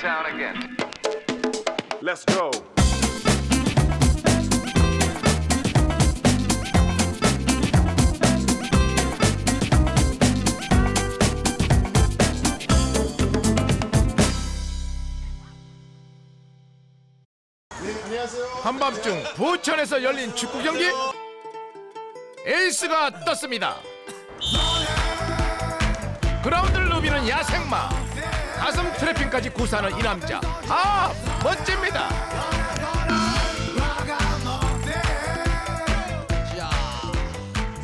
town again. Let's go. 한밤중 부천에서 열린 축구 경기 에이스가 떴습니다. 그라운드를 누비는 야생마, 가슴 트래핑까지 구사하는 이 남자, 아 멋집니다.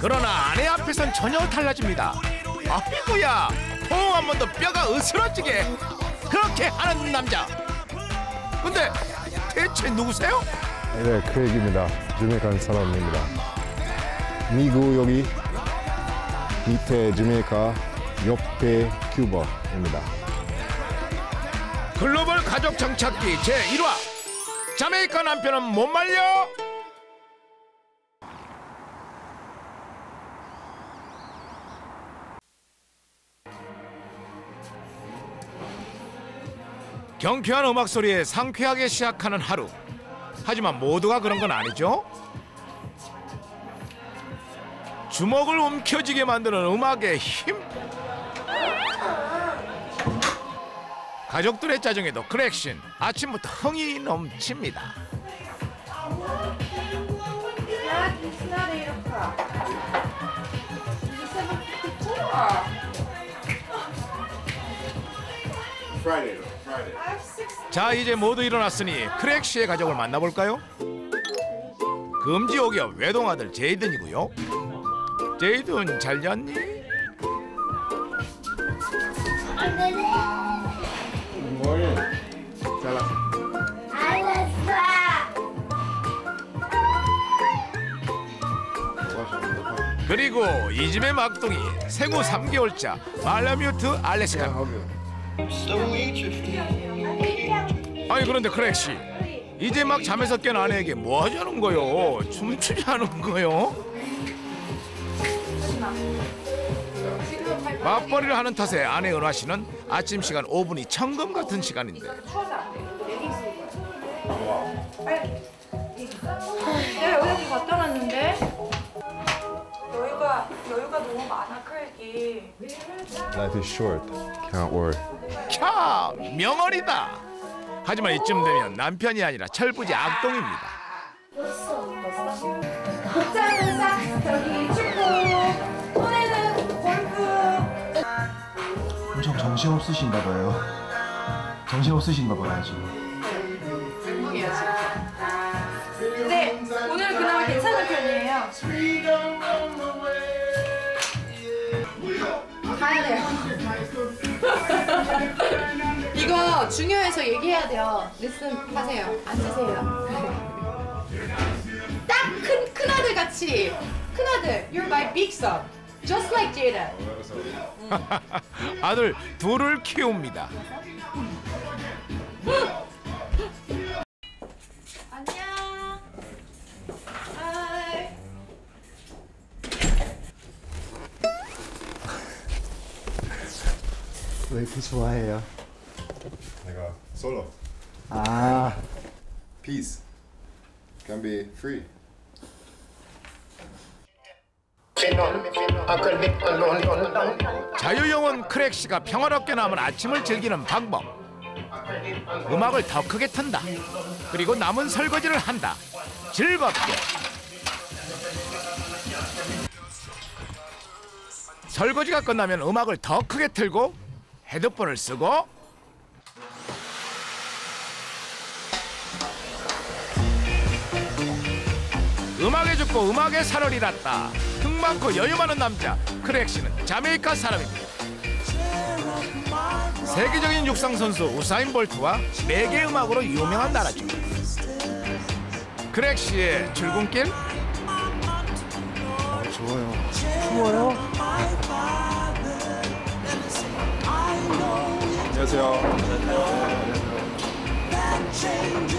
그러나 아내 앞에선 전혀 달라집니다. 아이고야, 포옹 한 번 더 뼈가 으스러지게 그렇게 하는 남자. 근데 대체 누구세요? 네, 크랙입니다. 자메이칸 사람입니다. 미국 여기 밑에 자메이카, 옆에 큐바입니다. 글로벌 가족 정착기 제1화. 자메이카 남편은 못 말려. 경쾌한 음악 소리에 상쾌하게 시작하는 하루. 하지만 모두가 그런 건 아니죠. 주먹을 움켜쥐게 만드는 음악의 힘. 가족들의 짜증에도 크랙신. 아침부터 흥이 넘칩니다. 자, 이제 모두 일어났으니 크랙 씨의 가족을 만나볼까요? 금지옥의 외동아들 제이든이고요. 제이든, 잘 잤니? 뭐해? 잘 왔어. 그리고 이 집의 막둥이 생후 3개월자 말라뮤트 알래스카. 아니 그런데 크랙씨, 이제 막 잠에서 깬 아내에게 뭐 하자는 거요? 춤추자는 거요? 맞벌이를 하는 탓에 아내 은화 씨는 아침 시간 5분이 천금 같은 시간인데. 내가 여기까지 갔다 왔는데 여유가 너무 많아. 크랙이 Life is short. Can't worry. 캬, 명언이다. 하지만 이쯤 되면 남편이 아니라 철부지 악동입니다. 복장은 싹, 저기 축구, 손에는 골프. 엄청 정신없으신가 봐요. 정신없으신가 봐요, 지금. 중국이에요, 지금. 근데 오늘 그나마 괜찮은 편이에요. 가야 돼요. 이거 중요해서 얘기해야 돼요. 리슨 하세요. 앉으세요. 딱 큰아들 같이. 큰아들. You're my big son. Just like Jada. 아들 둘을 키웁니다. 안녕. Hi. 왜 이렇게 좋아해요? 내가 솔로. 아. Peace. Can be free. 자유영혼 크랙 씨가 평화롭게 남은 아침을 즐기는 방법. 음악을 더 크게 튼다. 그리고 남은 설거지를 한다. 즐겁게. 설거지가 끝나면 음악을 더 크게 틀고 헤드폰을 쓰고. 음악에 죽고 음악에 살을 잃었다. 흥 많고 여유 많은 남자 크랙 씨는 자메이카 사람입니다. 세계적인 육상 선수 우사인 볼트와 레게 음악으로 유명한 나라죠. 크랙 씨의 출근길? 좋아요. 추워요? 안녕하세요.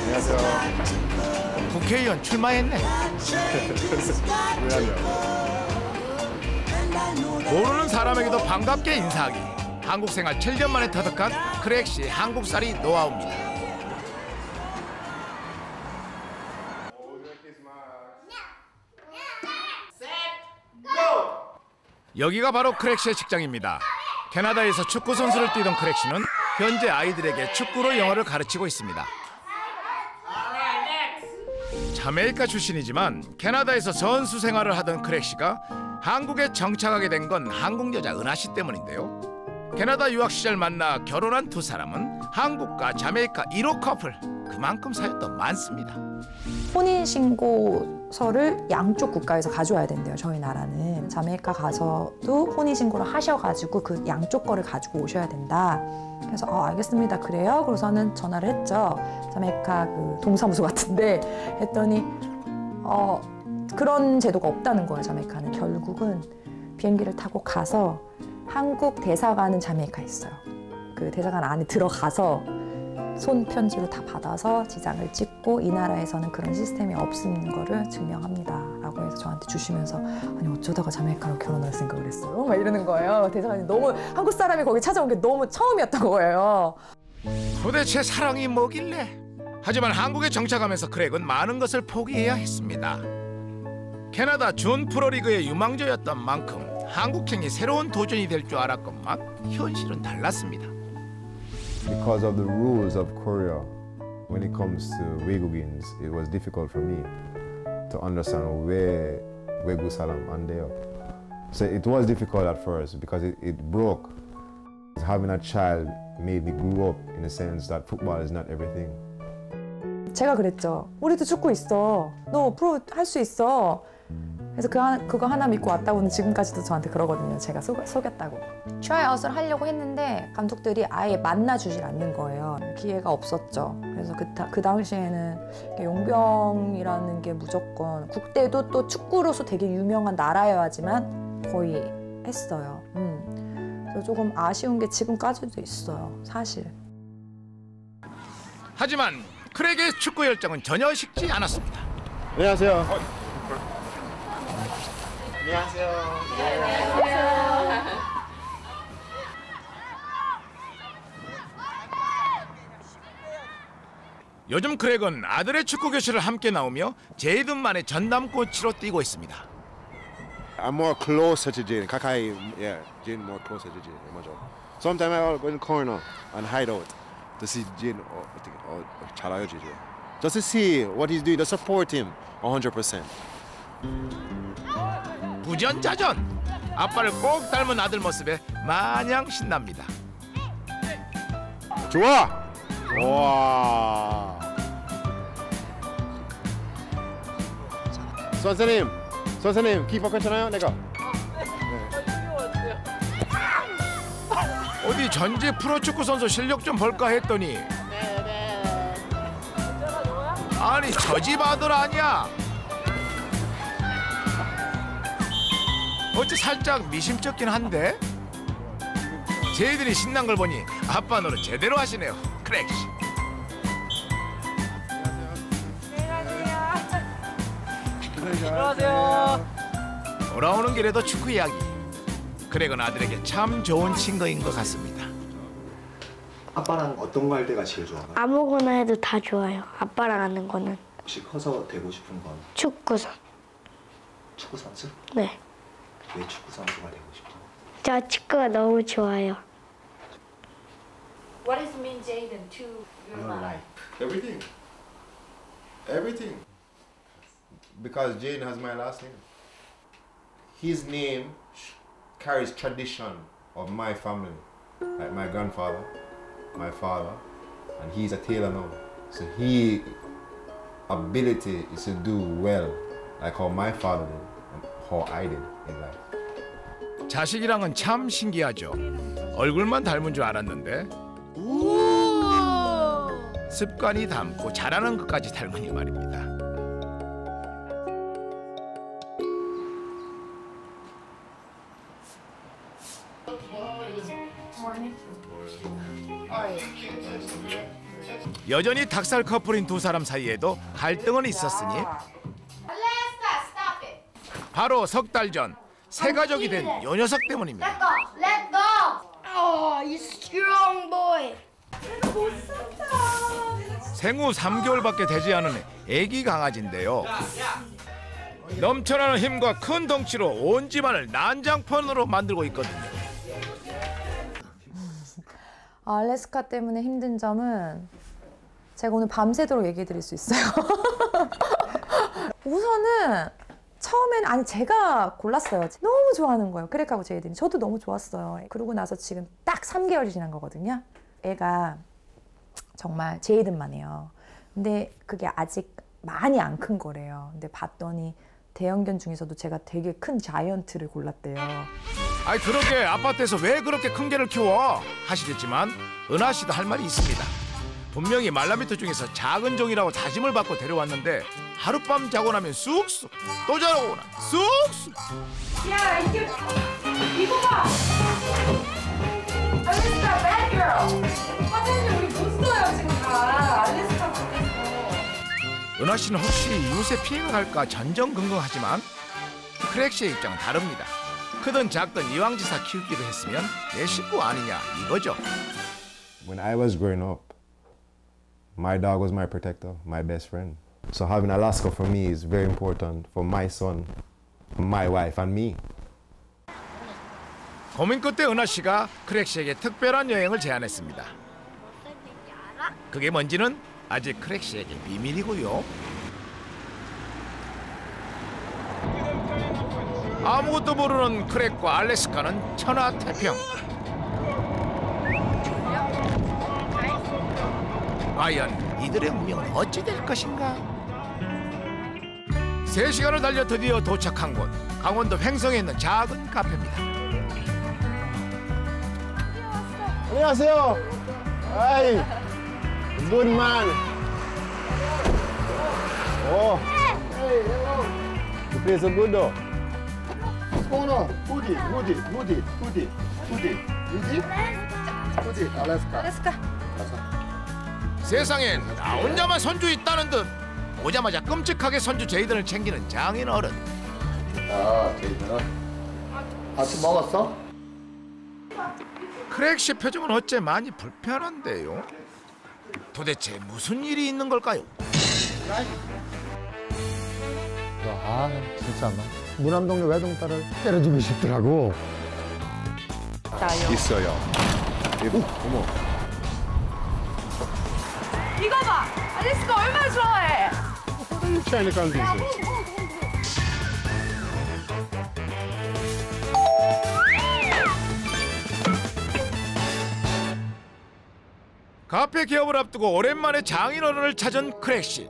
안녕하세요. 국회의원 출마했네. 모르는 사람에게도 반갑게 인사하기. 한국 생활 7년 만에 터득한 크랙시 한국살이 노하우입니다. 여기가 바로 크랙시의 직장입니다. 캐나다에서 축구 선수를 뛰던 크랙시는 현재 아이들에게 축구로 영어를 가르치고 있습니다. 자메이카 출신이지만 캐나다에서 선수 생활을 하던 크랙시가 한국에 정착하게 된 건 한국 여자 은하 씨 때문인데요. 캐나다 유학 시절 만나 결혼한 두 사람은 한국과 자메이카 1호 커플, 그만큼 사연도 많습니다. 혼인신고서를 양쪽 국가에서 가져와야 된대요, 저희 나라는. 자메이카 가서도 혼인신고를 하셔가지고 그 양쪽 거를 가지고 오셔야 된다. 그래서 알겠습니다, 그래요? 그래서는 전화를 했죠. 자메이카 그 동사무소 같은데 했더니 그런 제도가 없다는 거예요, 자메이카는. 결국은 비행기를 타고 가서 한국 대사관은 자메이카에 있어요. 그 대사관 안에 들어가서 손편지로 다 받아서 지장을 찍고 이 나라에서는 그런 시스템이 없는 거를 증명합니다 라고 해서 저한테 주시면서, 아니 어쩌다가 자메이카로 결혼할 생각을 했어요? 막 이러는 거예요. 대사관이 너무, 한국 사람이 거기 찾아온 게 너무 처음이었던 거예요. 도대체 사랑이 뭐길래? 하지만 한국에 정착하면서 크랙은 많은 것을 포기해야 했습니다. 캐나다 준 프로리그의 유망주였던 만큼 한국행이 새로운 도전이 될 줄 알았건만 현실은 달랐습니다. Because of the rules of Korea, when it comes to 외국인s, it was difficult for me to understand where 외국 사람 안 돼요. So it was difficult at first because it broke. Having a child made me grow up in the sense that football is not everything. 제가 그랬죠. 우리도 축구 있어. 너 프로 할 수 있어. 그래서 그거 하나 믿고 왔다고는 지금까지도 저한테 그러거든요. 제가 속였다고. 트라이아웃을 하려고 했는데 감독들이 아예 만나주질 않는 거예요. 기회가 없었죠. 그래서 그 당시에는 용병이라는 게 무조건 국대도 또 축구로서 되게 유명한 나라여야지만 거의 했어요. 그래서 조금 아쉬운 게 지금까지도 있어요, 사실. 하지만 크랙의 축구 열정은 전혀 식지 않았습니다. 안녕하세요. 안녕하세요. 네, 안녕하세요. 요즘 크랙은 아들의 축구 교실을 함께 나오며 제이든만의 전담 코치로 뛰고 있습니다. I'm more closer to Jayden. 가까이, yeah, Jayden more closer to Jayden. 맞아. Sometimes I'll go in the corner and hide out to see Jayden or 잘하여 Jayden. Just to see what he's doing, to support him 100%. 부전자전! 아빠를 꼭 닮은 아들 모습에 마냥 신납니다. 좋아! 와. 선생님, 키퍼 괜찮아요? 내가. 네. 어디 전지 프로축구 선수 실력 좀 볼까 했더니 아니 저 집 아들 아니야! 어째 살짝 미심쩍긴 한데? 제이들이 신난 걸 보니 아빠 노릇 제대로 하시네요, 크랙 씨. 안녕하세요. 안녕하세요. 돌아오는 길에도 축구 이야기. 크랙은 아들에게 참 좋은 친구인 것 같습니다. 아빠랑 어떤 거 할 때가 제일 좋아요? 아무거나 해도 다 좋아요, 아빠랑 하는 거는. 혹시 커서 되고 싶은 건? 축구선수. 축구선수? 네. 왜 축구 선수가 되고 싶어? 저 축구가 너무 좋아요. What does it mean, Jayden, to your life? Everything. Everything. Because Jayden has my last name. His name carries tradition of my family, like my grandfather, my father, and he's a tailor now. So his ability is to do well, like how my father did. 자식이랑은 참 신기하죠. 얼굴만 닮은 줄 알았는데 습관이 닮고 잘하는 것까지 닮으니 말입니다. 여전히 닭살 커플인 두 사람 사이에도 갈등은 있었으니 바로 석 달 전 새 가족이 된 요 녀석 때문입니다. Let go, let go. Oh, you strong boy. 생후 3개월밖에 되지 않은 애기 강아지인데요. 넘쳐나는 힘과 큰 덩치로 온 집안을 난장판으로 만들고 있거든요. 알래스카 때문에 힘든 점은 제가 오늘 밤새도록 얘기해 드릴 수 있어요. 우선은 처음엔 제가 골랐어요. 너무 좋아하는 거예요. 크랙하고 제이든. 저도 너무 좋았어요. 그러고 나서 지금 딱 3개월이 지난 거거든요. 애가 정말 제이든만 해요. 근데 그게 아직 많이 안 큰 거래요. 근데 봤더니 대형견 중에서도 제가 되게 큰 자이언트를 골랐대요. 아이 그러게 아파트에서 왜 그렇게 큰 개를 키워? 하시겠지만 은하 씨도 할 말이 있습니다. 분명히 말라미터 중에서 작은 종이라고 다짐을 받고 데려왔는데 하룻밤 자고 나면 쑥쑥 또 자라고 나 쑥쑥. 야 이게 이거 봐. 알래스카 bad girl. 화장실 우리 못 써요 지금 다. 알래스카. 은하 씨는 혹시 이웃에 피해가 갈까 전전긍긍하지만 크랙 씨의 입장은 다릅니다. 크든 작든 이왕지사 키우기로 했으면 내 식구 아니냐 이거죠. When I was growing up, my dog was my protector, my best friend. So having Alaska for me is very important for my son, my wife and me. 고민 끝에 은하 씨가 크랙 씨에게 특별한 여행을 제안했습니다. 그게 뭔지는 아직 크랙 씨에게 비밀이고요. 아무것도 모르는 크랙과 알래스카는 천하태평. 과연 이들의 운명은 어찌 될 것인가? 3시간을 달려 드디어 도착한 곳. 강원도 횡성에 있는 작은 카페입니다. 안녕하세요. 아이, 굿만. 오. 이 페이스 굿도. 코너 후디 알래스카. 세상엔 나 혼자만 선주 있다는 듯 오자마자 끔찍하게 선주 제이든을 챙기는 장인어른. 아 제이든아 아침 먹었어? 크랙 씨 표정은 어째 많이 불편한데요. 도대체 무슨 일이 있는 걸까요? 아 진짜 나 무남동네 외동딸을 때려주고 싶더라고. 있어요. 어머. 이거 봐! 알래스카 얼마나 좋아해! 카페 개업을 앞두고 오랜만에 장인어른을 찾은 크랙 씨.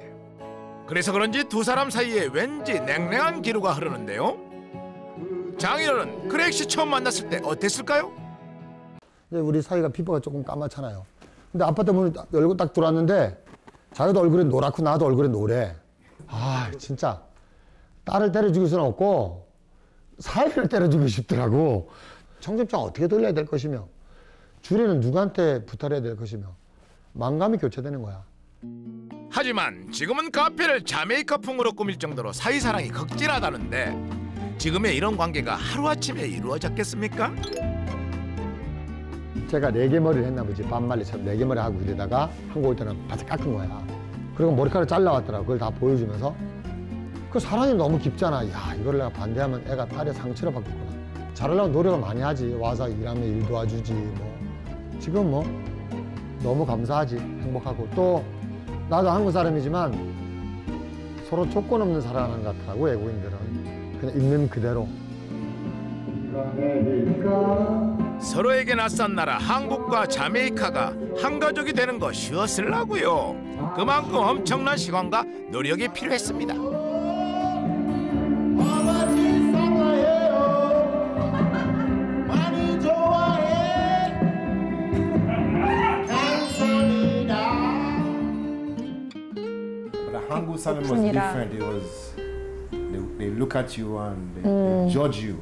그래서 그런지 두 사람 사이에 왠지 냉랭한 기류가 흐르는데요. 장인어른, 크랙 씨 처음 만났을 때 어땠을까요? 우리 사이가 피부가 조금 까맣잖아요. 근데 아파트 문을 열고 딱 들어왔는데 자기도 얼굴이 노랗고 나도 얼굴이 노래. 아 진짜 딸을 때려주길 수는 없고 사위를 때려주고 싶더라고. 청첩장 어떻게 돌려야 될 것이며 주례는 누구한테 부탁해야 될 것이며 만감이 교체되는 거야. 하지만 지금은 카페를 자메이카풍으로 꾸밀 정도로 사이사랑이 극진하다는데 지금의 이런 관계가 하루아침에 이루어졌겠습니까? 제가 4개 머리를 했나 보지. 반말리처럼 4개 머리 하고 이러다가 한국 올 때는 바짝 깎은 거야. 그리고 머리카락 잘라왔더라고. 그걸 다 보여주면서. 그 사랑이 너무 깊잖아. 야 이걸 내가 반대하면 애가 딸의 상처를 받겠구나. 잘하려고 노력을 많이 하지. 와서 일하면 일 도와주지. 뭐 지금 뭐 너무 감사하지. 행복하고. 또 나도 한국 사람이지만 서로 조건 없는 사랑하는 것 같더라고. 외국인들은 그냥 있는 그대로. 서로에게 낯선 나라 한국과 자메이카가 한 가족이 되는 거 쉬웠을라고요. 그만큼 엄청난 시간과 노력이 필요했습니다. 한국 사람은 different. It was they look at you and they judge you.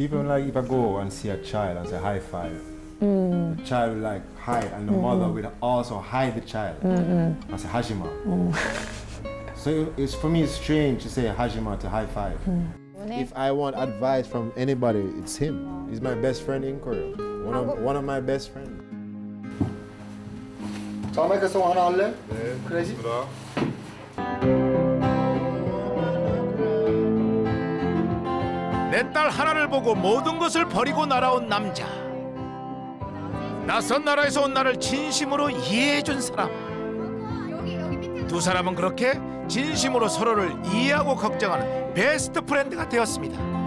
Even like if I go and see a child and say high five, the child will like hide, and the mother will also hide the child and say hajima. So it's for me it's strange to say hajima to high five. If I want advice from anybody, it's him. He's my best friend in Korea. One of my best friends. 자메이카 송 하나 할래? 네. 그래지? 내 딸 하나를 보고 모든 것을 버리고 날아온 남자. 낯선 나라에서 온 나를 진심으로 이해해준 사람. 두 사람은 그렇게 진심으로 서로를 이해하고 걱정하는 베스트 프렌드가 되었습니다.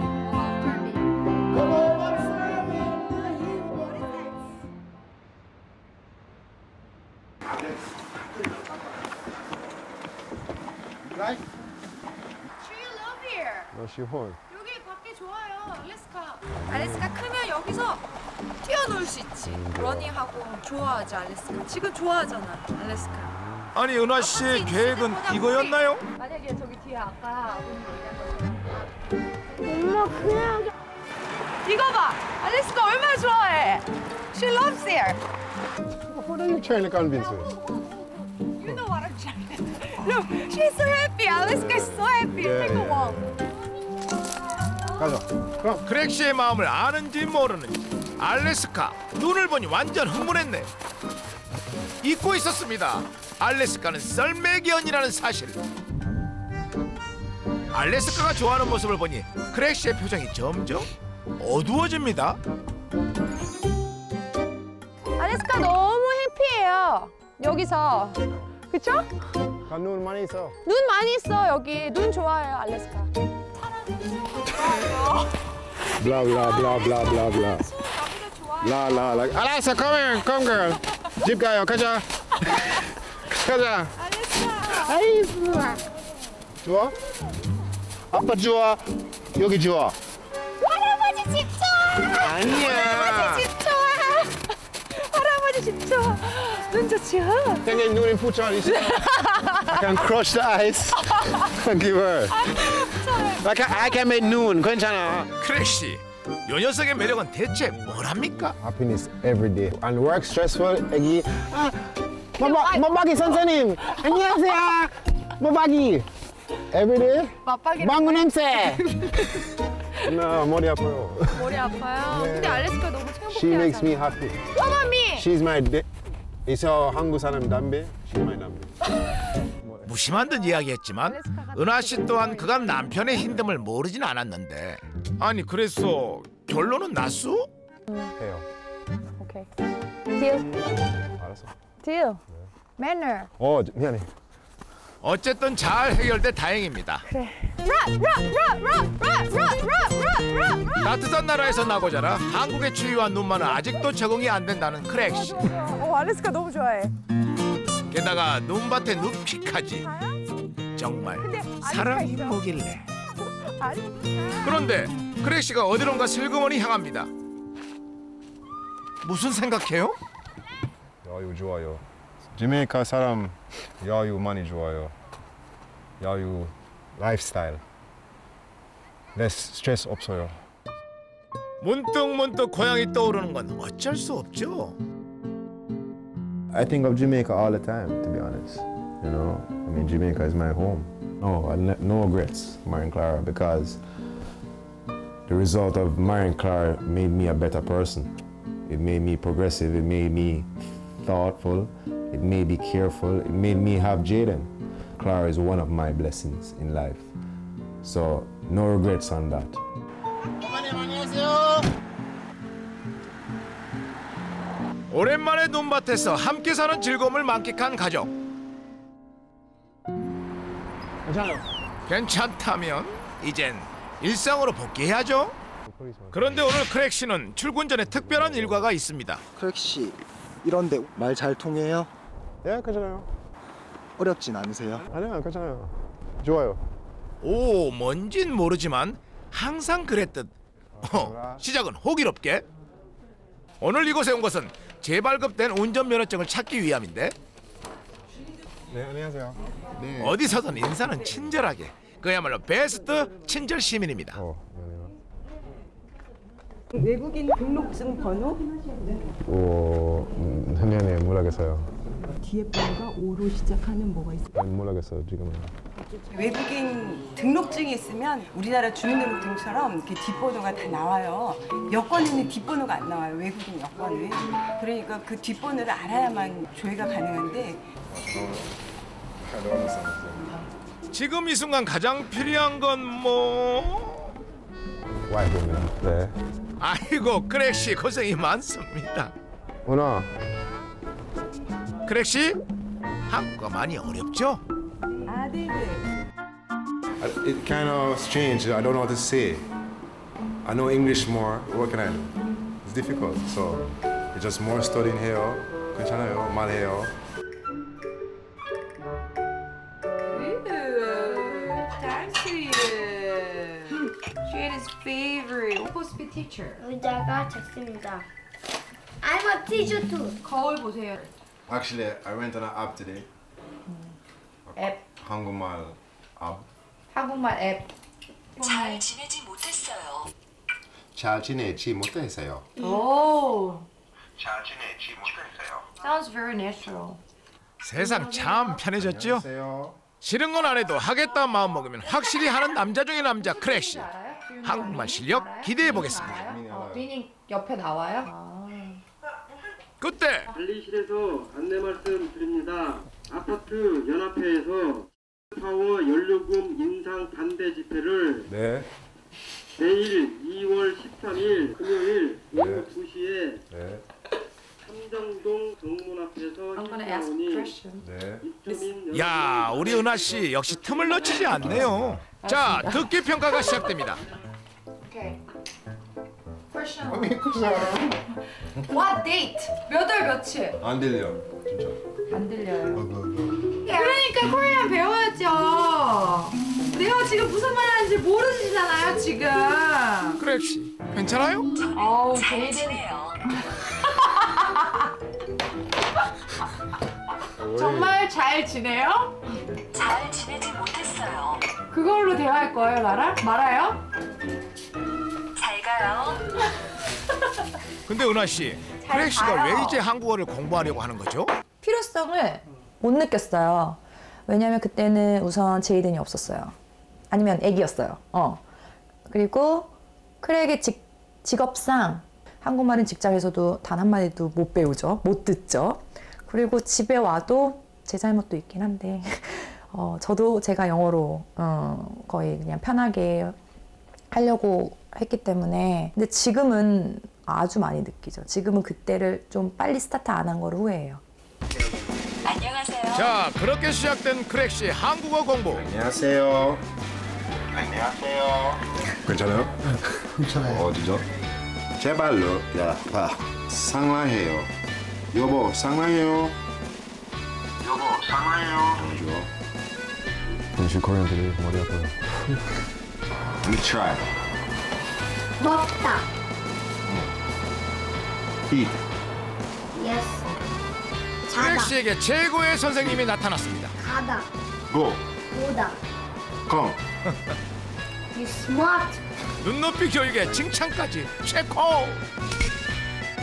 여기 밖에 좋아요. 알래스카 크면 여기서 뛰어놀 수 있지. 러닝하고 좋아하지 알래스카. 지금 좋아하잖아 알래스카. 아니 은화 씨 계획은 이거였나요? 만약에 저기 뒤에 아까 엄마 그냥 이거 봐. 알래스카 얼마나 좋아해. She loves here. What are you trying to convince her? You know what I'm trying to do. Look, she's so happy. Alaska is so happy. Take a walk. 가자. 그럼 크랙 씨의 마음을 아는지 모르는지 알래스카 눈을 보니 완전 흥분했네. 잊고 있었습니다. 알래스카는 썰매견이라는 사실. 알래스카가 좋아하는 모습을 보니 크랙 씨의 표정이 점점 어두워집니다. 알래스카 너무 해피해요. 여기서 그쵸? 눈 많이 있어. 눈 많이 있어 여기. 눈 좋아해요 알래스카. Blah blah blah blah blah blah. La la la. Alaska, come here, come girl. Jeep 가요, 가자. 가자. 아이 좋아. 좋아? 아빠 좋아. 여기 좋아. 할아버지 집 좋아. 아니야. 할아버지 집 좋아. 할아버지 집 좋아. 눈 좋지요? 그냥 눈이 부처 있어. I can crush the ice. Give her. I can make noon. 괜찮아. 크래시, 요 녀석의 매력은 대체 뭐랍니까? Happiness every day. And work stressful. 애기. 아, 맞박이 선생님. 안녕하세요. 맞박이. Every day. 맞박이. 망고 냄새. 나 머리 아파요. 머리 아파요. 근데 알래스카 너무 행복해요. She makes me happy. Come on me. She's my day. 이서 한국 사람 담배. She's my 담배. 무심한 듯 이야기했지만 은하 씨 또한 그간 남편의 힘듦을 모르진 않았는데 아니 그래서 결론은 났어? 해요. 오케이. Deal. 알았어. Deal. Manner. 미안해. 어쨌든 잘 해결돼 다행입니다. 그래. 따뜻한 나라에서 나고 자라 한국의 추위와 눈만은 아직도 적응이 안 된다는 크랙 씨. 알래스카 너무 좋아해. 게다가 눈밭에 눕기까지 정말 사랑이 뭐길래. 그런데 크랙 씨가 어디론가 슬그머니 향합니다. 무슨 생각해요? 야유 좋아요. 자메이카 사람 야유 많이 좋아요. 야유 라이프스타일. less 스트레스 없어요. 문득문득 고향이 떠오르는 건 어쩔 수 없죠. I think of Jamaica all the time, to be honest. You know, I mean, Jamaica is my home. No regrets, marrying Clara, because the result of marrying Clara made me a better person. It made me progressive, it made me thoughtful, it made me careful, it made me have Jayden. Clara is one of my blessings in life. So, no regrets on that. 오랜만에 눈밭에서 함께 사는 즐거움을 만끽한 가족. 괜찮다면 이젠 일상으로 복귀해야죠. 그런데 오늘 크랙 씨는 출근 전에 특별한 일과가 있습니다. 크랙 씨, 이런데 말 잘 통해요? 네, 괜찮아요. 어렵진 않으세요? 아니요, 괜찮아요. 좋아요. 오, 뭔진 모르지만 항상 그랬듯. 시작은 호기롭게. 오늘 이곳에 온 것은 재발급된 운전면허증을 찾기 위함인데 네, 안녕하세요. 네. 어디서든 인사는 친절하게. 그야말로 베스트 친절 시민입니다. 외국인 등록증 번호? 오, 현현에 몰라요. 모르겠어요. 뒤에 번호가 5로 시작하는 뭐가 있어요? 모르겠어요 지금은. 외국인 등록증이 있으면 우리나라 주민등록증처럼 이렇게 뒷번호가 다 나와요. 여권에는 뒷번호가 안 나와요. 외국인 여권은. 그러니까 그 뒷번호를 알아야만 조회가 가능한데. 지금 이 순간 가장 필요한 건 뭐? 와이프입니다. 네. 아이고 크랙 씨 고생이 많습니다. 은하. 크랙 씨 한국어 많이 어렵죠? 아 네네. It kind of strange. I don't know what to say. I know English more. What can I do? It's difficult. So it's just more studying 해요. 괜찮아요. 말해요. Jada's favorite. Supposed to be teacher. 의자가 작습니다. I'm a teacher too. 거울 보세요. Actually, I went on an app today. 앱. 한국말 앱. 한국말 앱. 잘 지내지 못했어요. 잘 지내지 못했어요. 오. 잘 지내지 못했어요. Sounds very natural. 세상 참 편해졌죠? 안녕하세요. 싫은 건 안 해도 하겠다 마음 먹으면 확실히 하는 남자 중의 남자 크랙 씨. 한국말 실력 기대해 보겠습니다. 비닝 옆에 나와요? 그때 관리실에서 안내 말씀드립니다. 아파트 연합회에서 파워 연료금 인상 반대 집회를 네. 내일 2월 13일 금요일 오후 2시에 네. 삼정동 정문 앞에서 네. 야, 우리 은하 씨 역시 틈을 놓치지 않네요. 자, 듣기 평가가 시작됩니다. 오케이. What date? 몇 월 며칠? 안 들려. 진짜. 안 들려요. 그러니까 코리안 배워야죠. 내가 지금 무슨 말 하는지 모르시잖아요, 지금. 그래, 씨. 괜찮아요? 어우, 잘 되네요. 정말 잘 지내요? 잘 지내지 못했어요. 그걸로 대화할 거예요, 나랑? 말아요? 잘 가요. 근데 은하 씨, 크랙 씨가 왜 이제 한국어를 공부하려고 하는 거죠? 필요성을 못 느꼈어요. 왜냐면 그때는 우선 제이든이 없었어요. 아니면 애기였어요. 그리고 크랙의 직업상 한국말은 직장에서도 단 한마디도 못 배우죠. 못 듣죠. 그리고 집에 와도 제 잘못도 있긴 한데 저도 제가 영어로 거의 그냥 편하게 하려고 했기 때문에 근데 지금은 아주 많이 느끼죠. 지금은 그때를 좀 빨리 스타트 안 한 걸 후회해요. 안녕하세요. 자, 그렇게 시작된 크랙 씨 한국어 공부. 안녕하세요. 안녕하세요. 괜찮아요? 괜찮아요. 어디죠? 제발로 야, 봐. 상화해요. 여보, 상랑해요. 여보, 상랑해요. 좋아. 당신 코리안들이 머리 아파요. Let me try. 먹다. Eat. Yes. 자다. 크랙 씨에게 최고의 선생님이 나타났습니다. 가다. Go. 오다. Come. You smart. 눈높이 교육에 칭찬까지 최고.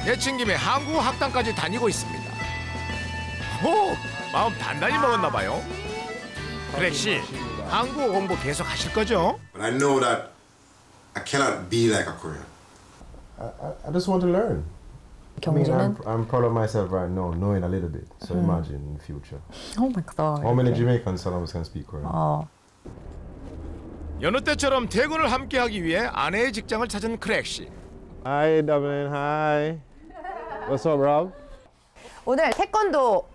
예친김에 한국어 학당까지 다니고 있습니다. 오, 마음 단단히 먹었나 봐요. 크랙 씨, 한국어 공부 계속 하실 거죠? But I know that I cannot be like a Korean. I just want to learn. 경주는? I'm proud of myself right now, knowing a little bit. So imagine in the future. Oh my God. How many Jamaicans are almost going to speak Korean? 여느 때처럼 퇴근을 함께하기 위해 아내의 직장을 찾은 크랙 씨. Hi, Dublin. Hi. What's up, Rob? 오늘 태권도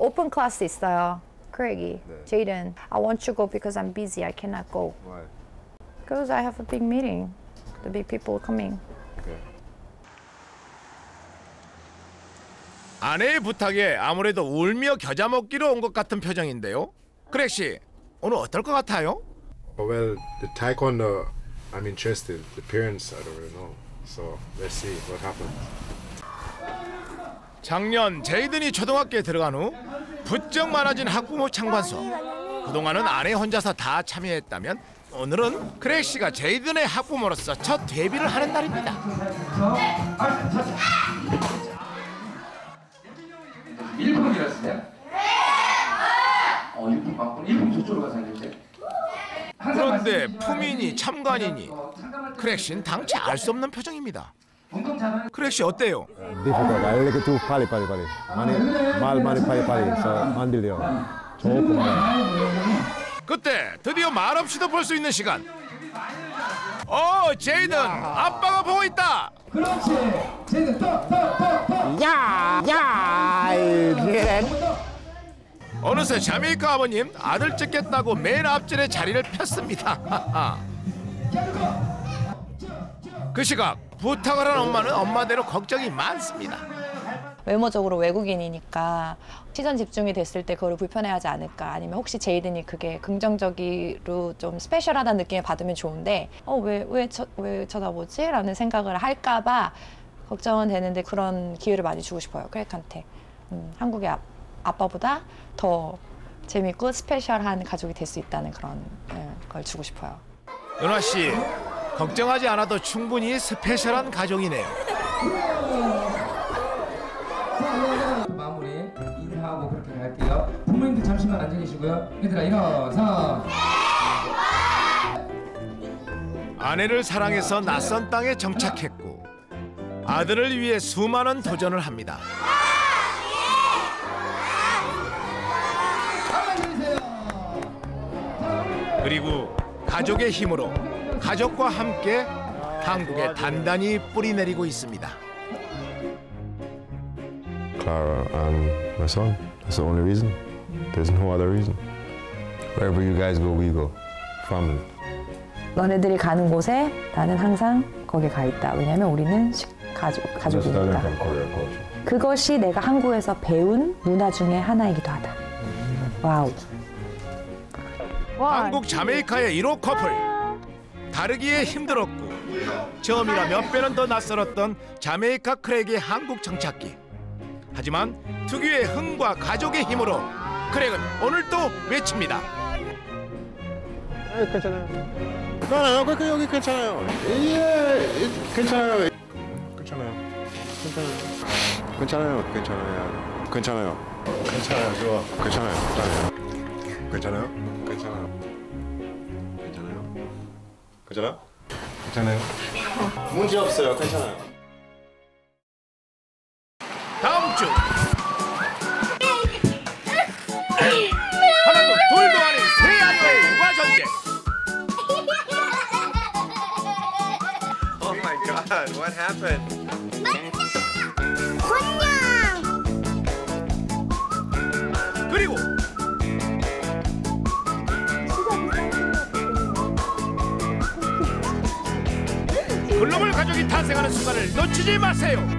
오픈 클래스 있어요. 크랙이. 네. Jayden. I want to go because I'm busy. I cannot go. Why? Because I have a big meeting. The big people coming. Okay. 아내의 부탁에 아무래도 울며 겨자 먹기로 온 것 같은 표정인데요. 크랙 씨, 오늘 어떨 것 같아요? Well, the taekwondo, I'm interested. The parents, I don't really know. So, let's see what happens. 작년 제이든이 초등학교에 들어간 후 부쩍 많아진 학부모 창반석. 그동안은 아내 혼자서 다 참여했다면 오늘은 크랙 씨가 제이든의 학부모로서 첫 데뷔를 하는 날입니다. 네. 생겼어요? 일품 많고 일품 저쪽으로 가서 생겼어요. 그런데 품인이 참관이니 크랙씨는 당최 알 수 없는 표정입니다. 크랙씨 어때요? 빨리. 말 많이 빨리. 안 들려요. 그때 드디어 말 없이도 볼 수 있는 시간. 제이든 아빠가 보고 있다. 그렇지. 제이든 톡. 어느새 자메이카 아버님 아들 찍겠다고 맨 앞줄에 자리를 폈습니다. 그 시각 부탁을 한 엄마는 엄마대로 걱정이 많습니다. 외모적으로 외국인이니까 시선 집중이 됐을 때 그걸 불편해하지 않을까, 아니면 혹시 제이든이 그게 긍정적으로 좀 스페셜하다는 느낌을 받으면 좋은데 왜 쳐다보지? 라는 생각을 할까 봐 걱정은 되는데 그런 기회를 많이 주고 싶어요, 크랙한테. 한국의 아빠보다 더 재밌고 스페셜한 가족이 될 수 있다는 그런 걸 주고 싶어요. 연화 씨, 걱정하지 않아도 충분히 스페셜한 가족이네요. 마무리 인사하고 그렇게 갈게요. 부모님들 잠시만 앉아 계시고요. 얘들아 일어서. 아내를 사랑해서 낯선 땅에 정착했고 아들을 위해 수많은 도전을 합니다. 그리고 가족의 힘으로 가족과 함께 한국에 단단히 뿌리내리고 있습니다. Clara and my son. That's the only reason. There's no other reason. Wherever you guys go, we go. Family. 너네들이 가는 곳에 나는 항상 거기 가 있다. 왜냐면 우리는 가족이니까. 그것이 내가 한국에서 배운 문화 중에 하나이기도 하다. 와우. 한국 자메이카의 1호 커플. 다르기에 힘들었고 처음이라 몇 배는 더 낯설었던 자메이카 크랙의 한국 정착기. 하지만 특유의 흥과 가족의 힘으로 크랙은 오늘 또 외칩니다. 괜찮아요. 여기 괜찮아요. 괜찮아요. 문제 없어요. 괜찮아요. 다음 주 하나도 둘도 아닌 세 아이의 육아 전쟁. Oh my God, what happened? 그리고 글로벌 가족이 탄생하는 순간을 놓치지 마세요.